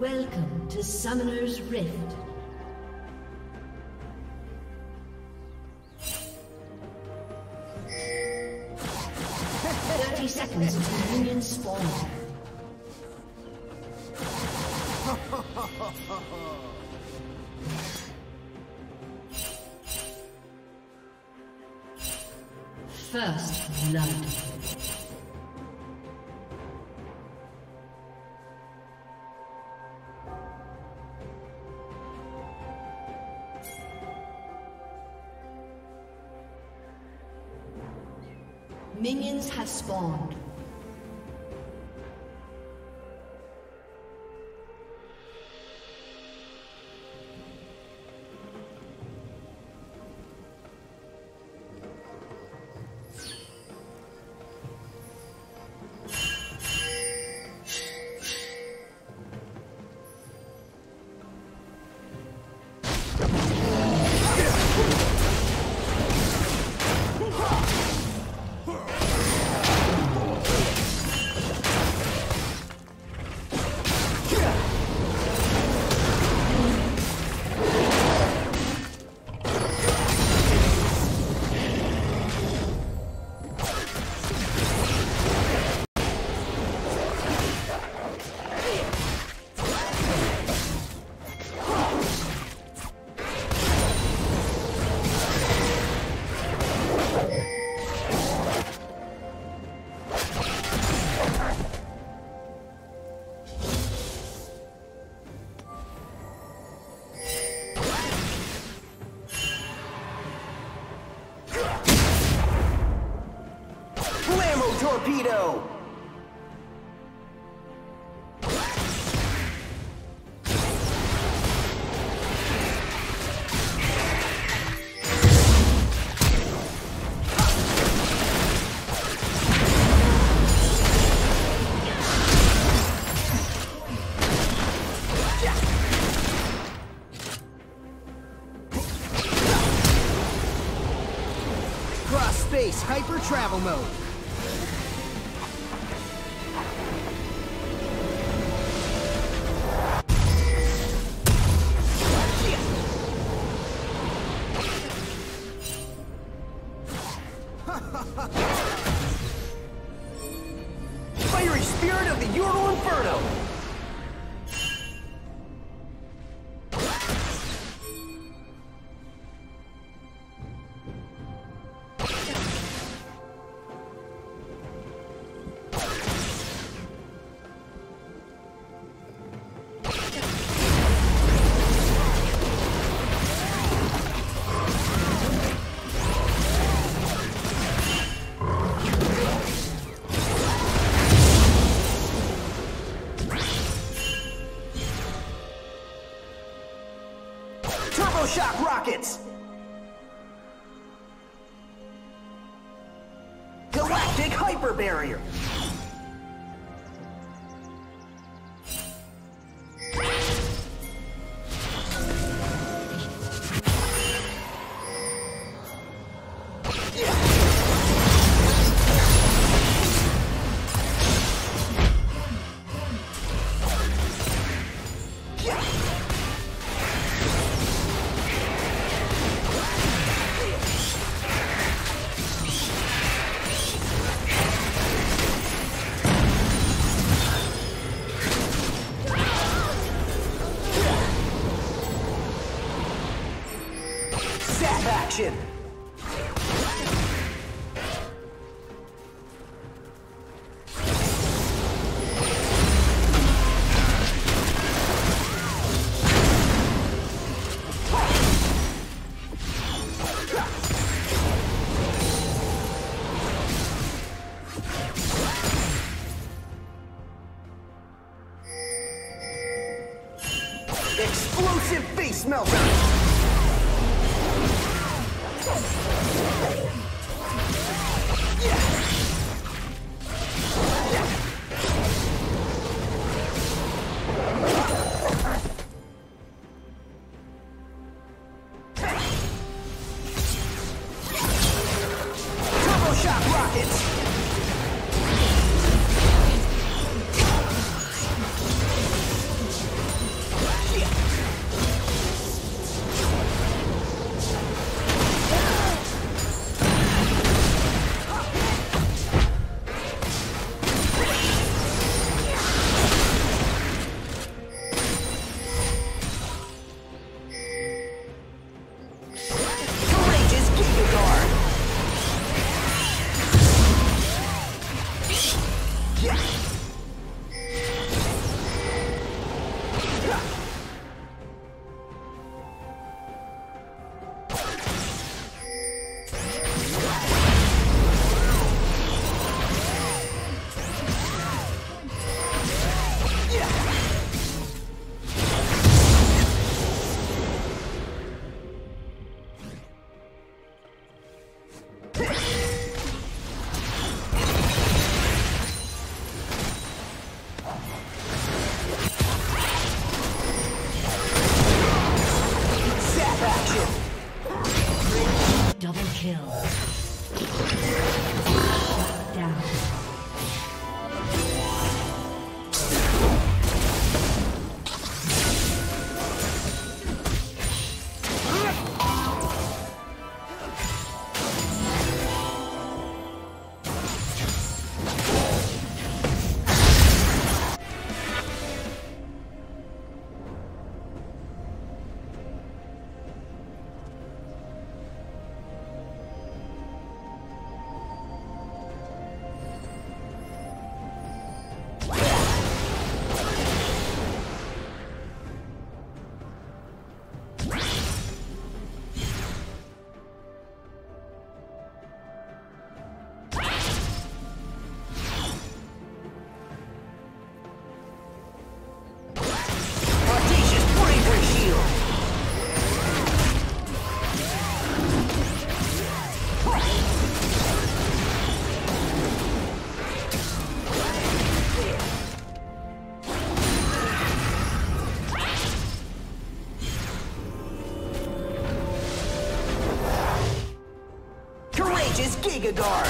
Welcome to Summoner's Rift. Seconds until minions spawn. First blood. Minions have spawned. Torpedo! Cross space hyper travel mode. Fiery Spirit of the Ural Inferno! Shock rockets! Galactic hyper barrier! Zap action! Explosive face meltdown! Rockets! Giga Guard!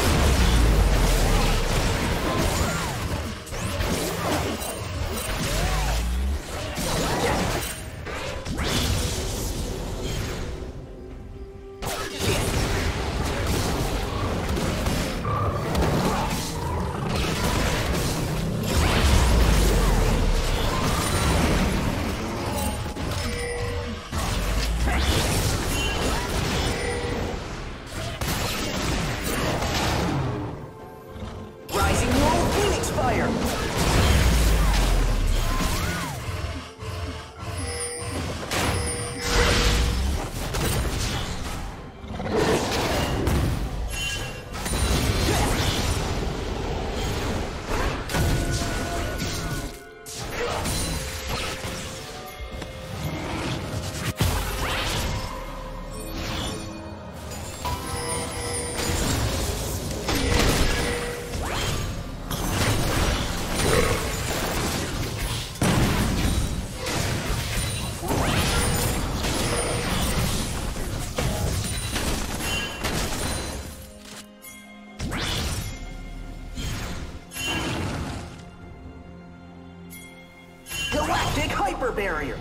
Galactic Hyper Barrier!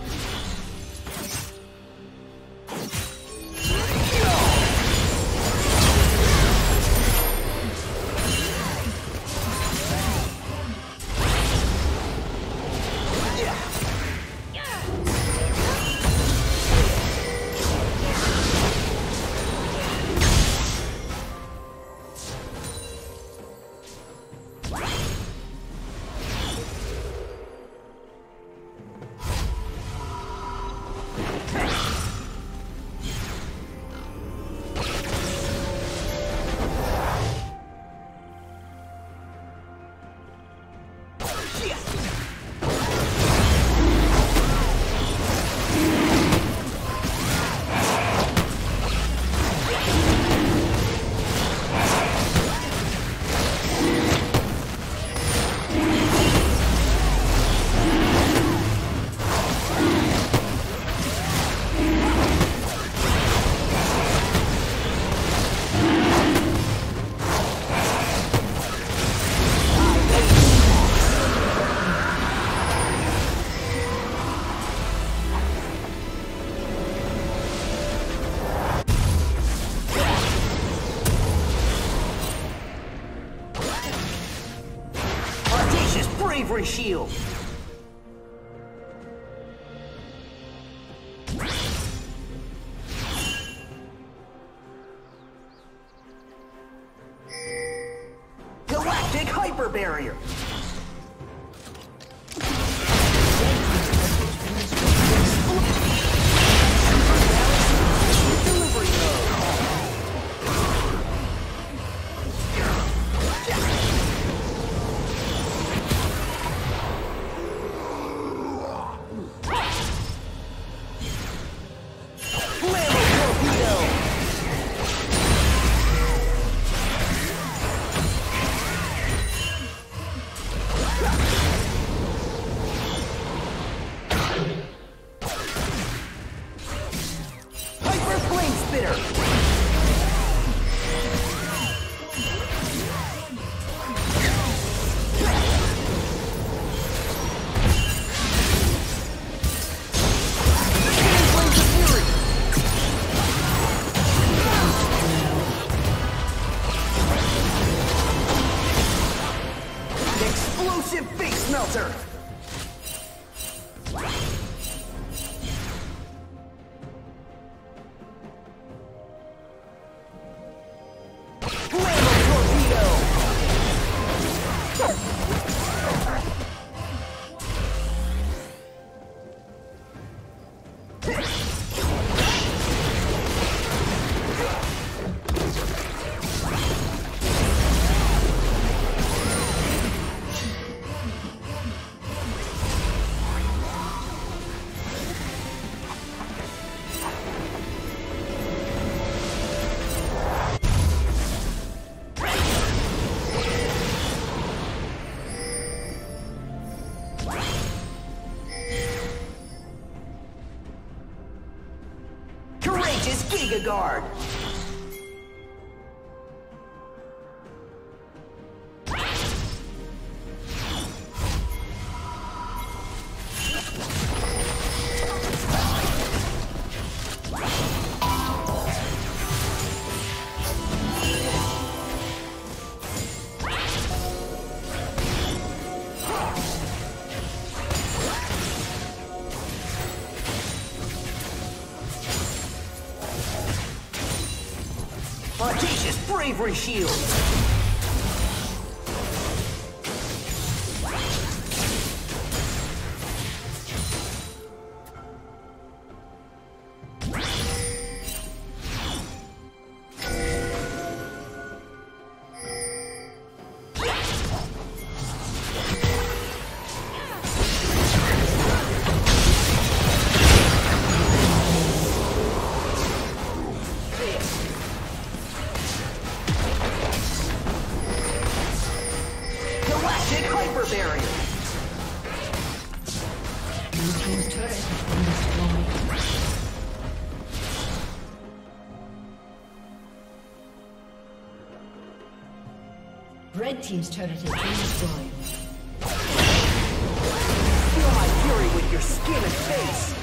Bravery Shield! Galactic Hyper Barrier! Explosive Face Melter! Giga Guard! Righteous Bravery Shield! Red team's turret has been destroyed. Feel my fury with your skin and face!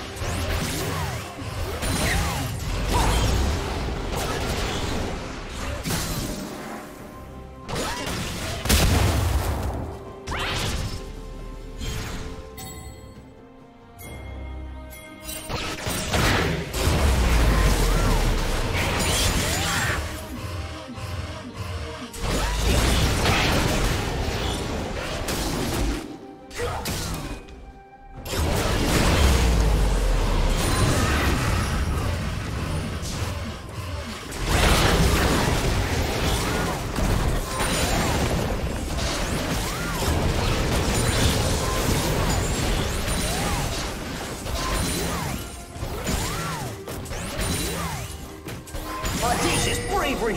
Audacious Bravery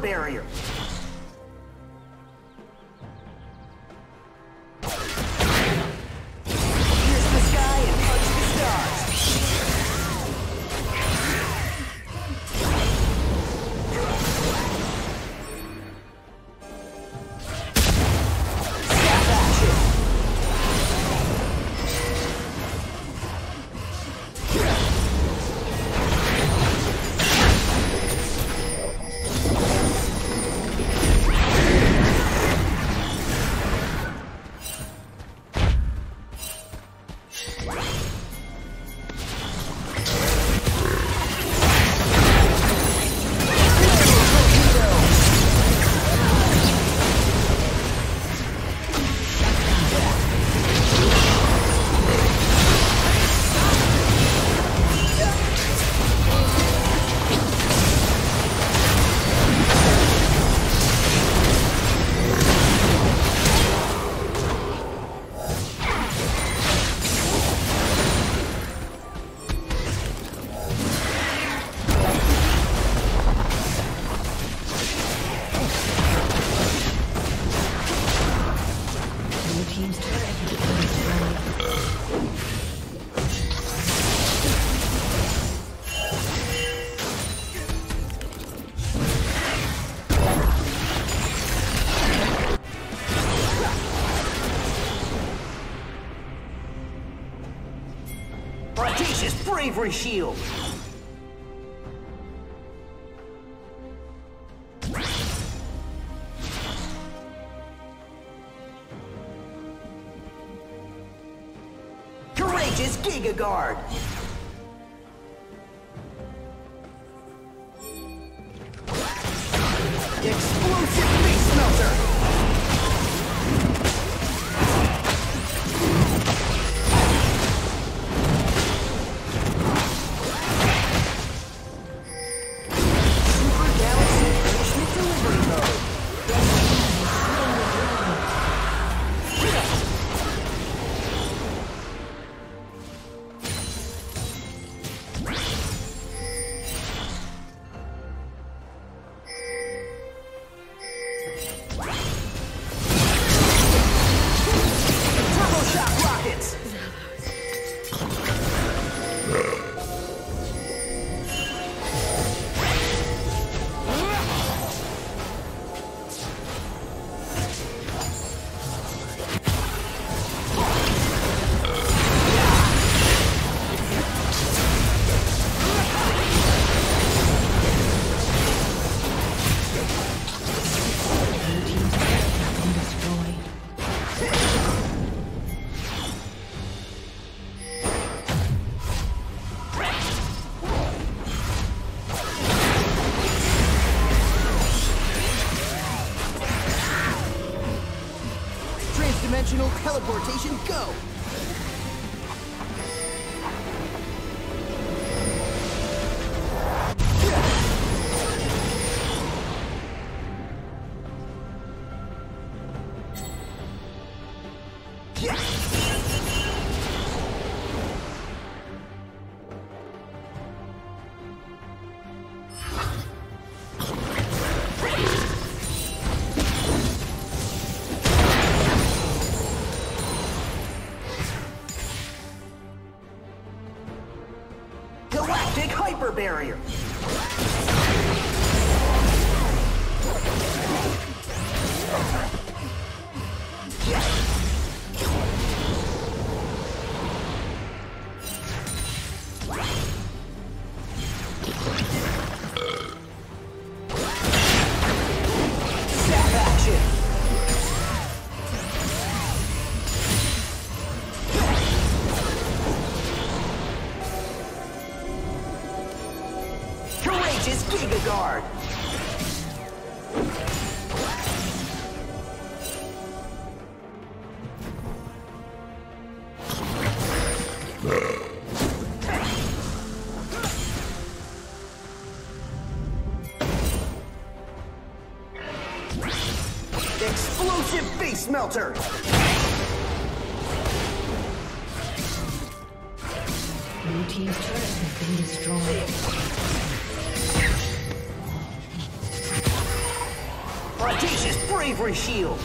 Barrier. Audacious bravery shield! Courageous Giga Guard! Explosive Beast Melter! Teleportation, go! Barrier. Giga Guard! Explosive Base Melter! Blue team's turret has been destroyed. Audacious bravery shield!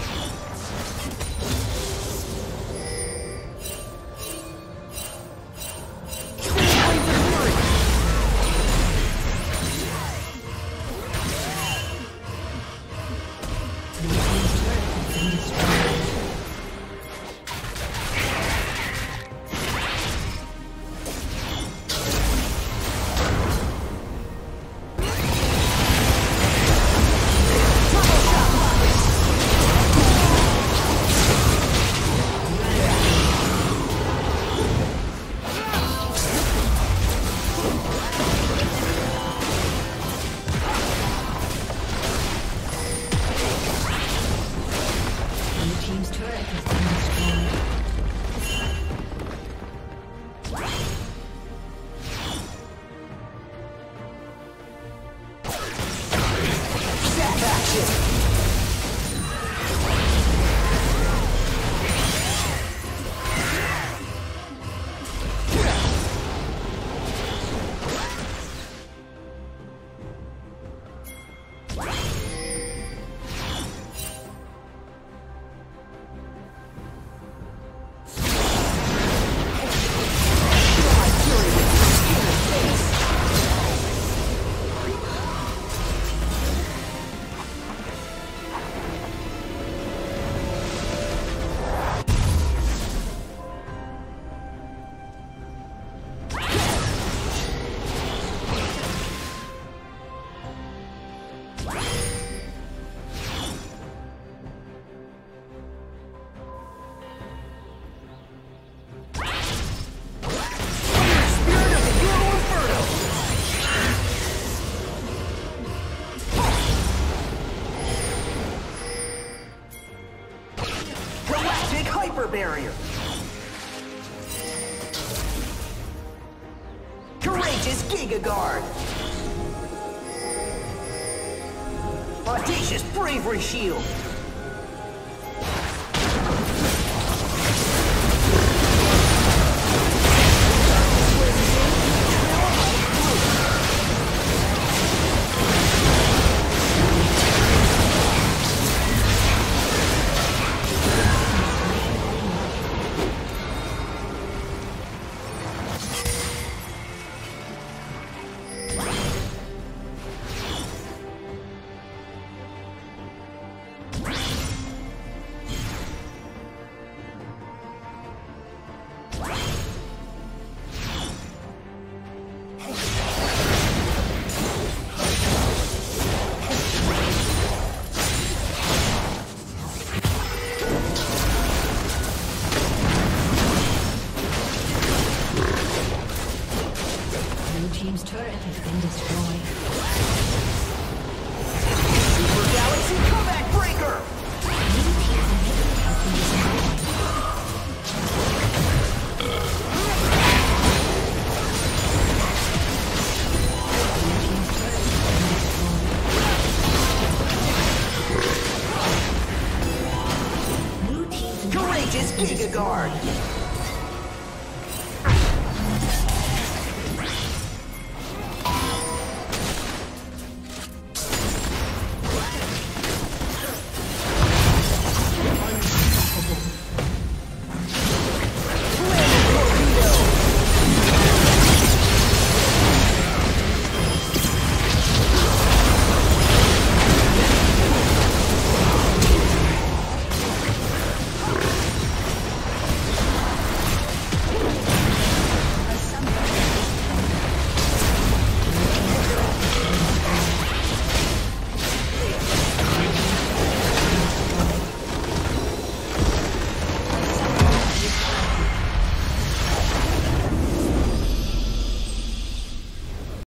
Hyper Barrier. Courageous Giga Guard. Audacious Bravery Shield. Giga Guard!